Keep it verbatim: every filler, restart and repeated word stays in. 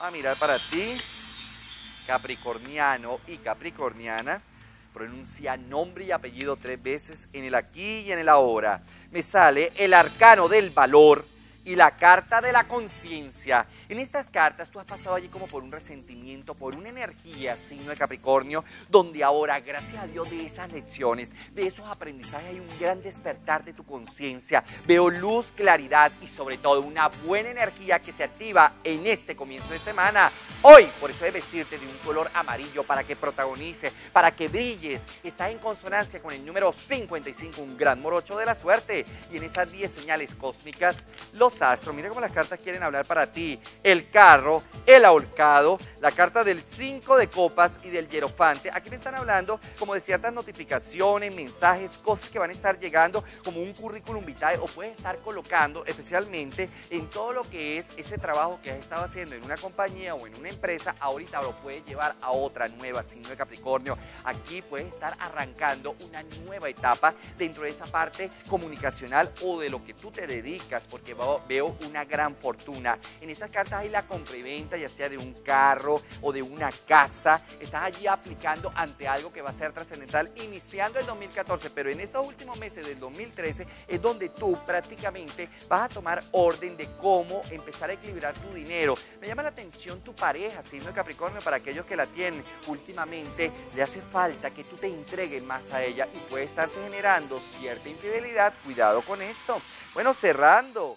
a mirar para ti. Capricorniano y capricorniana, pronuncia nombre y apellido tres veces en el aquí y en el ahora. Me sale el arcano del valor y la carta de la conciencia. En estas cartas tú has pasado allí como por un resentimiento, por una energía, signo de Capricornio, donde ahora, gracias a Dios, de esas lecciones, de esos aprendizajes, hay un gran despertar de tu conciencia. Veo luz, claridad y sobre todo una buena energía que se activa en este comienzo de semana. Hoy, por eso debes vestirte de un color amarillo para que protagonices, para que brilles. Estás en consonancia con el número cincuenta y cinco, un gran morocho de la suerte. Y en esas diez señales cósmicas, los astros, mira cómo las cartas quieren hablar para ti. El carro, el ahorcado, la carta del cinco de copas y del hierofante. Aquí me están hablando como de ciertas notificaciones, mensajes, cosas que van a estar llegando como un currículum vitae, o puedes estar colocando especialmente en todo lo que es ese trabajo que has estado haciendo en una compañía o en una empresa. Ahorita lo puedes llevar a otra nueva, signo de Capricornio. Aquí puedes estar arrancando una nueva etapa dentro de esa parte comunicacional o de lo que tú te dedicas, porque va veo una gran fortuna. En estas cartas hay la compraventa, ya sea de un carro o de una casa. Estás allí aplicando ante algo que va a ser trascendental iniciando el dos mil catorce, pero en estos últimos meses del dos mil trece es donde tú prácticamente vas a tomar orden de cómo empezar a equilibrar tu dinero. Me llama la atención tu pareja, signo de Capricornio, para aquellos que la tienen. Últimamente le hace falta que tú te entregues más a ella y puede estarse generando cierta infidelidad. Cuidado con esto. Bueno, cerrando.